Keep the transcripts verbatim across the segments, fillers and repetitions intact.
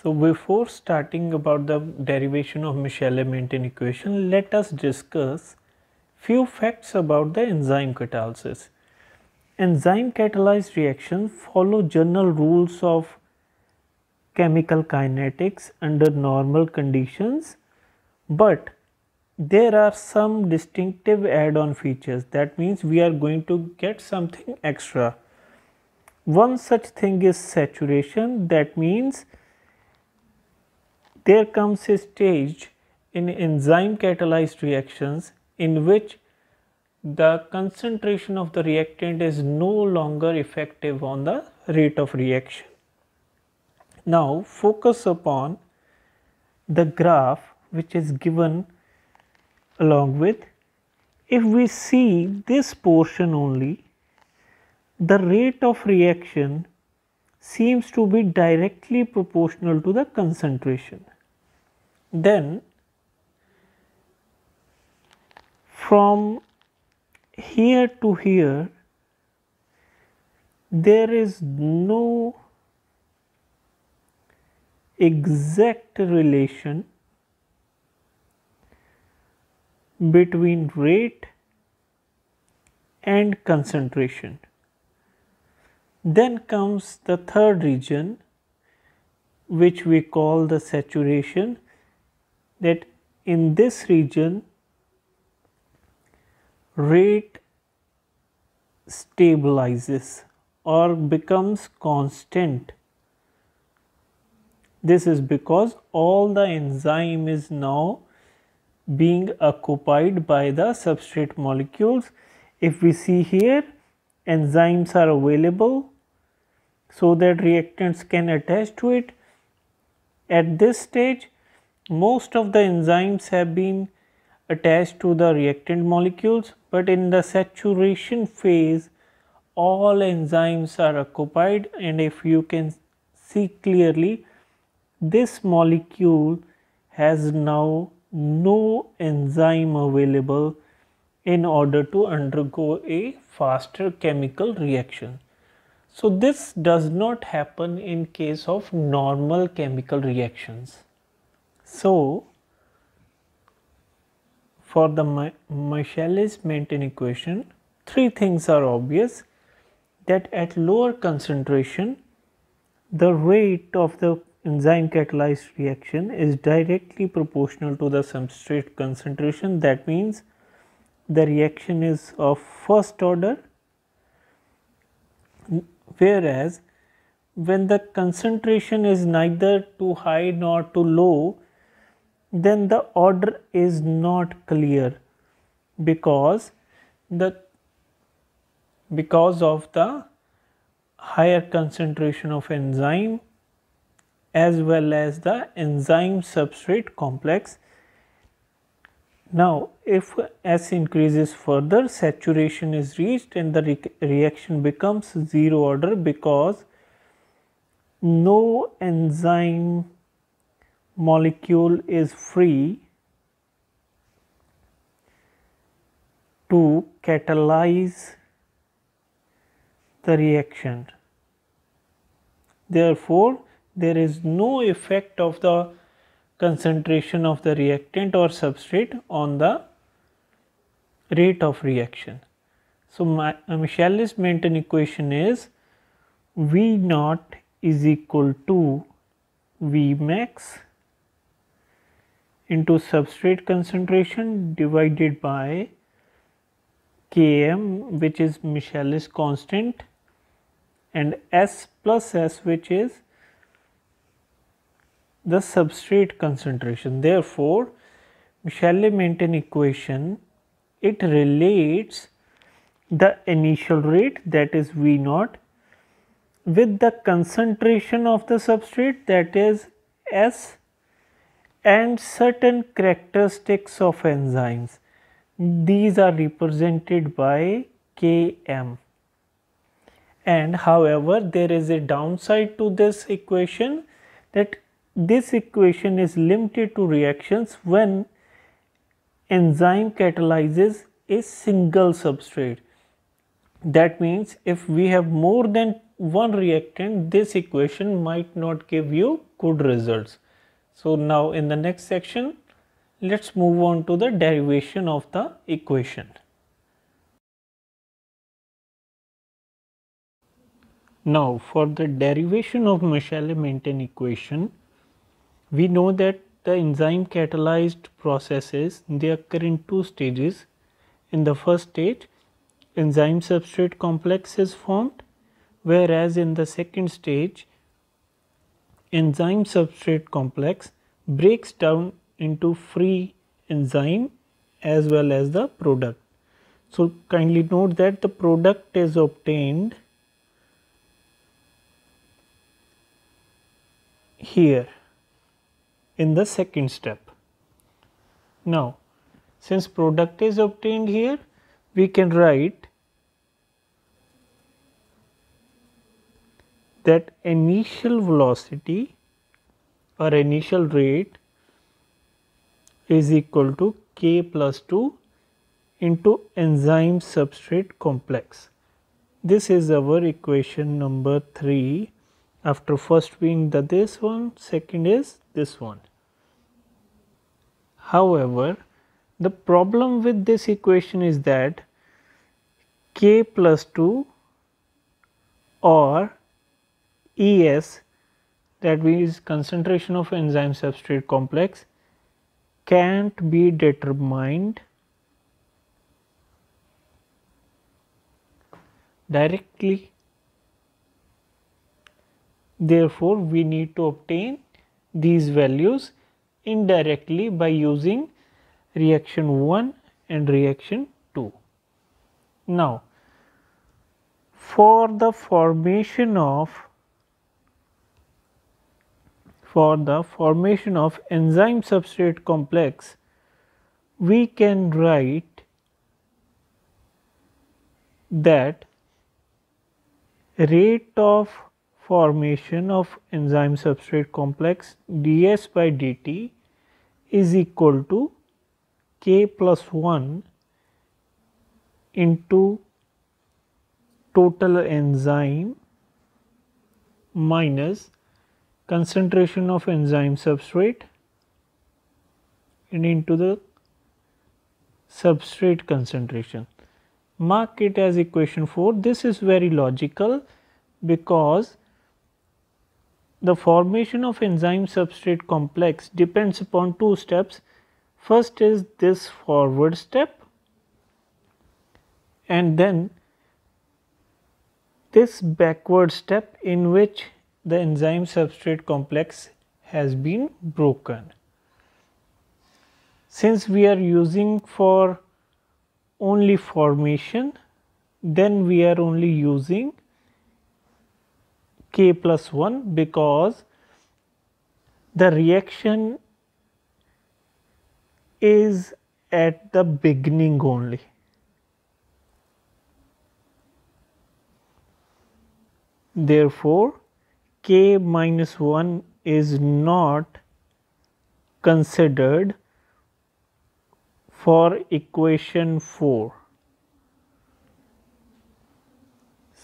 So before starting about the derivation of Michaelis-Menten equation, let us discuss few facts about the enzyme catalysis. Enzyme catalyzed reactions follow general rules of chemical kinetics under normal conditions, but there are some distinctive add-on features. That means we are going to get something extra. One such thing is saturation. That means there comes a stage in enzyme catalyzed reactions in which the concentration of the reactant is no longer effective on the rate of reaction. Now focus upon the graph which is given along with. If we see this portion only, the rate of reaction seems to be directly proportional to the concentration. Then from here to here there is no exact relation between rate and concentration. Then comes the third region, which we call the saturation, that in this region rate stabilizes or becomes constant. This is because all the enzyme is now being occupied by the substrate molecules. If we see here, enzymes are available so that reactants can attach to it. At this stage, most of the enzymes have been attached to the reactant molecules, but in the saturation phase, all enzymes are occupied, and if you can see clearly, this molecule has now no enzyme available in order to undergo a faster chemical reaction. So this does not happen in case of normal chemical reactions. So for the Michaelis-Menten equation, three things are obvious: that at lower concentration, the rate of the enzyme catalyzed reaction is directly proportional to the substrate concentration. That means the reaction is of first order, whereas when the concentration is neither too high nor too low, then the order is not clear because the because of the higher concentration of enzyme as well as the enzyme substrate complex. Now if S increases further, saturation is reached and the re reaction becomes zero order because no enzyme molecule is free to catalyze the reaction. Therefore, there is no effect of the concentration of the reactant or substrate on the rate of reaction. So Michaelis-Menten equation is V zero is equal to Vmax into substrate concentration divided by Km, which is Michaelis constant, and S plus S, which is the substrate concentration. Therefore, Michaelis-Menten equation, it relates the initial rate, that is V zero, with the concentration of the substrate, that is S, and certain characteristics of enzymes. These are represented by Km. And however, there is a downside to this equation, that this equation is limited to reactions when enzyme catalyzes a single substrate. That means if we have more than one reactant, this equation might not give you good results. So now in the next section, let's move on to the derivation of the equation. Now for the derivation of Michaelis-Menten equation, we know that the enzyme catalyzed processes, they occur in two stages. In the first stage, enzyme substrate complex is formed, whereas in the second stage, enzyme substrate complex breaks down into free enzyme as well as the product. So kindly note that the product is obtained here in the second step. Now since product is obtained here, we can write that initial velocity or initial rate is equal to K plus two into enzyme substrate complex. This is our equation number three, after first being the this one, second is this one. However, the problem with this equation is that K plus two or E S, that means concentration of enzyme substrate complex, can't be determined directly. Therefore, we need to obtain these values indirectly by using reaction one and reaction two. Now, for the formation of For the formation of enzyme substrate complex, we can write that rate of formation of enzyme substrate complex ds by dt is equal to K plus one into total enzyme minus concentration of enzyme substrate and into the substrate concentration. Mark it as equation four. This is very logical because the formation of enzyme substrate complex depends upon two steps. First is this forward step, and then this backward step in which the enzyme substrate complex has been broken. Since we are using for only formation, then we are only using K plus one, because the reaction is at the beginning only. Therefore, K minus one is not considered for equation four.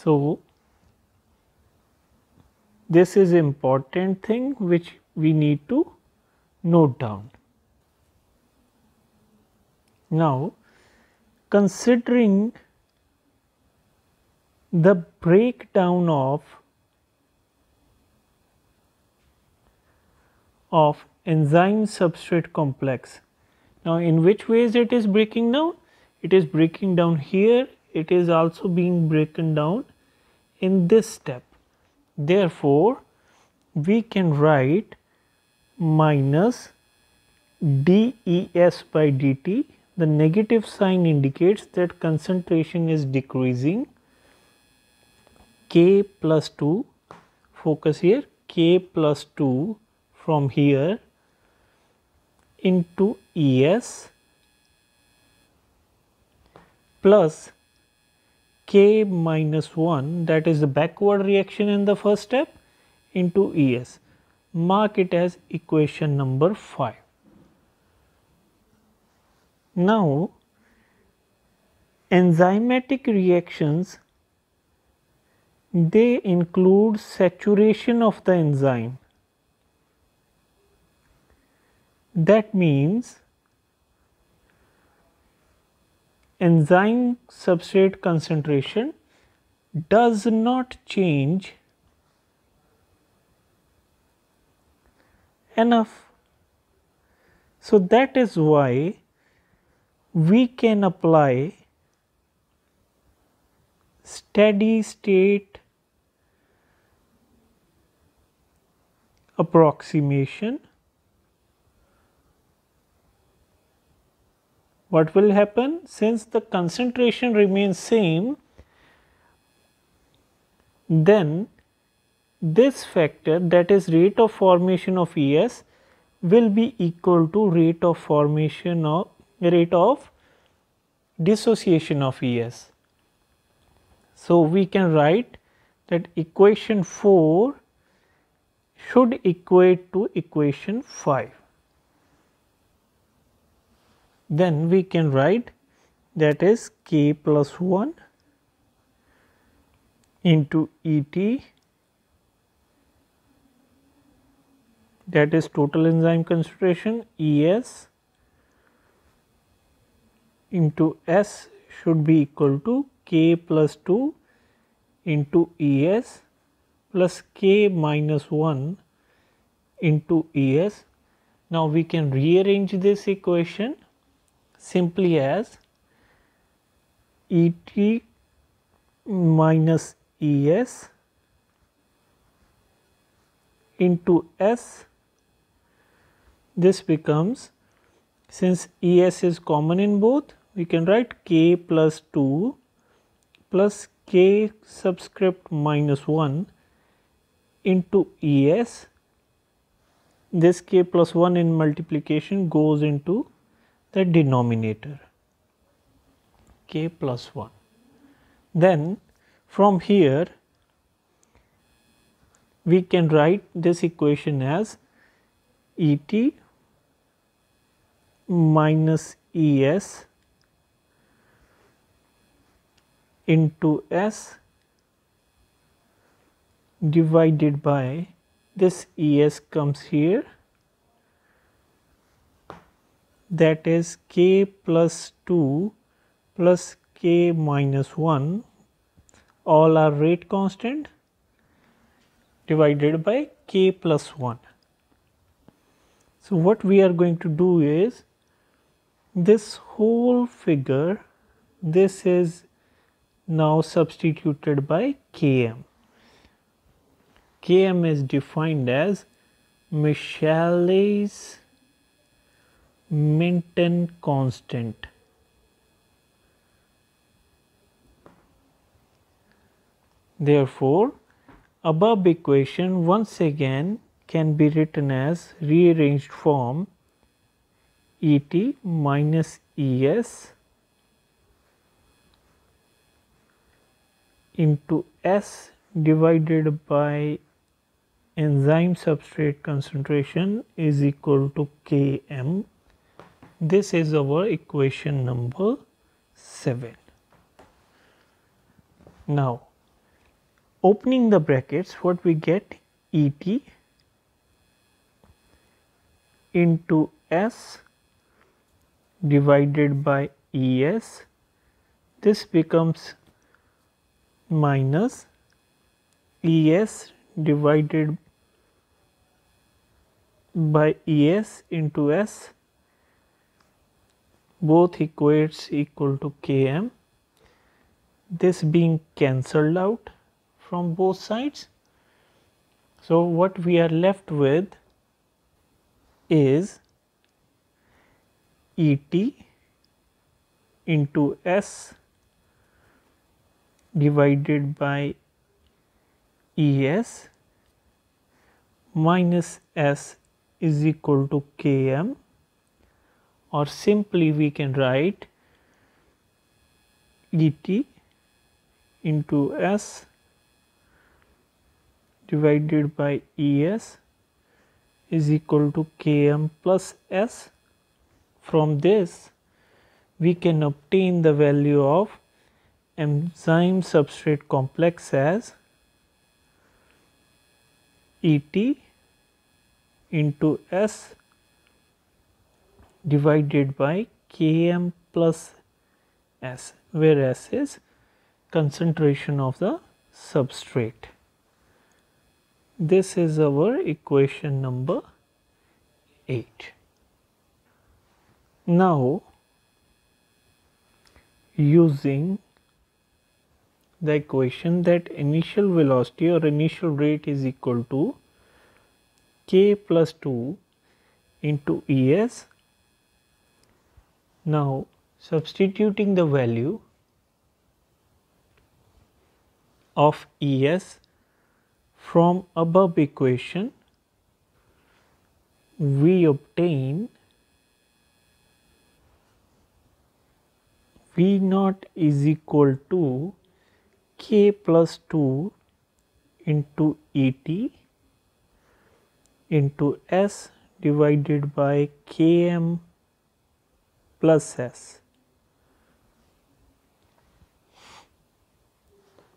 So this is important thing which we need to note down. Now, considering the breakdown of of enzyme substrate complex. Now, in which ways it is breaking down? It is breaking down here. It is also being broken down in this step. Therefore, we can write minus D E S by dt. The negative sign indicates that concentration is decreasing. K plus two, focus here, K plus two from here into E S plus K minus one, that is the backward reaction in the first step, into E S. Mark it as equation number five. Now, enzymatic reactions they include saturation of the enzyme. That means enzyme substrate concentration does not change enough. So that is why we can apply steady state approximation. What will happen? Since the concentration remains same, then this factor, that is rate of formation of E S, will be equal to rate of formation of rate of dissociation of E S. So we can write that equation four should equate to equation five. Then we can write that is K plus one into E T, that is total enzyme concentration, E S into S should be equal to K plus two into E S plus K minus one into E S. Now we can rearrange this equation simply as E T minus E S into S. This becomes, since E S is common in both, we can write K plus two plus K subscript minus one into E S. This K plus one in multiplication goes into the denominator, K plus one. Then from here we can write this equation as E T minus E S into S divided by this E S comes here, that is K plus two plus K minus one, all are rate constant, divided by K plus one. So what we are going to do is this whole figure, this is now substituted by Km. Km is defined as Michaelis-Menten constant. Therefore, above equation once again can be written as rearranged form, E T minus E S into S divided by enzyme substrate concentration is equal to Km. This is our equation number seven. Now, opening the brackets, what we get? E T into S divided by E S. This becomes minus E S divided by E S into S. Both equates equal to Km. This being cancelled out from both sides. So what we are left with is E T into S divided by E S minus S is equal to Km, or simply we can write E T into S divided by E S is equal to Km plus S. From this, we can obtain the value of enzyme substrate complex as E T into S divided by Km plus S, where S is concentration of the substrate. This is our equation number eight. Now, using the equation that initial velocity or initial rate is equal to k plus two into Es. Now, substituting the value of Es from above equation, we obtain V naught is equal to k plus two into Et into S divided by Km plus S.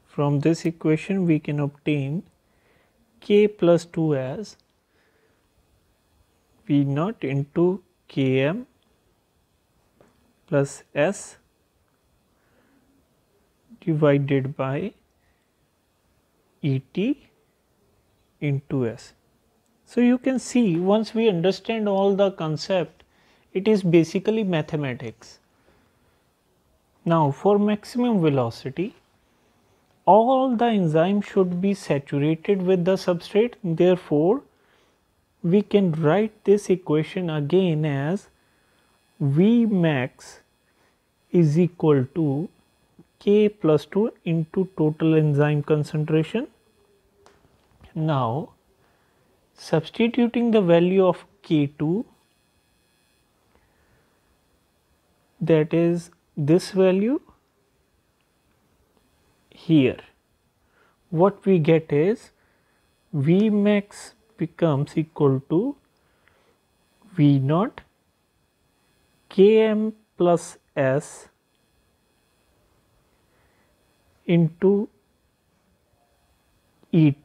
From this equation we can obtain k plus two S V naught into Km plus S divided by Et into S. So you can see, once we understand all the concept, it is basically mathematics. Now, for maximum velocity, all the enzyme should be saturated with the substrate. Therefore, we can write this equation again as Vmax is equal to k plus two into total enzyme concentration. Now, substituting the value of k two, that is this value here, what we get is Vmax becomes equal to V naught Km plus S into Et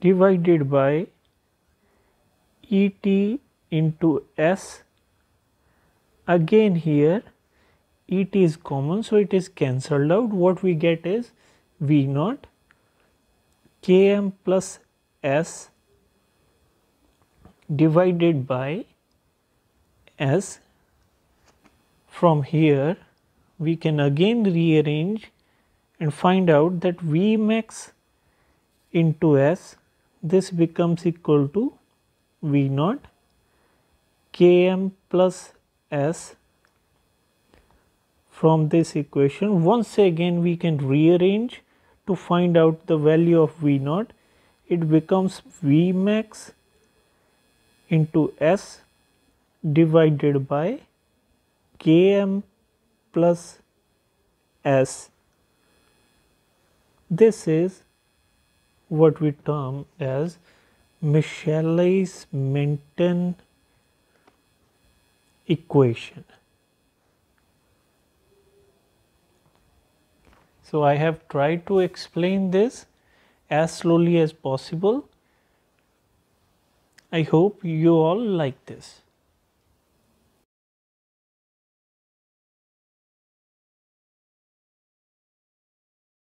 divided by Et into S. Again here Et is common, so it is cancelled out. What we get is V naught Km plus S divided by S. From here we can again rearrange and find out that Vmax into S, this becomes equal to V naught Km plus S. From this equation, once again we can rearrange to find out the value of V naught. It becomes Vmax into S divided by Km plus S. This is what we term as Michaelis-Menten equation. So I have tried to explain this as slowly as possible. I hope you all like this.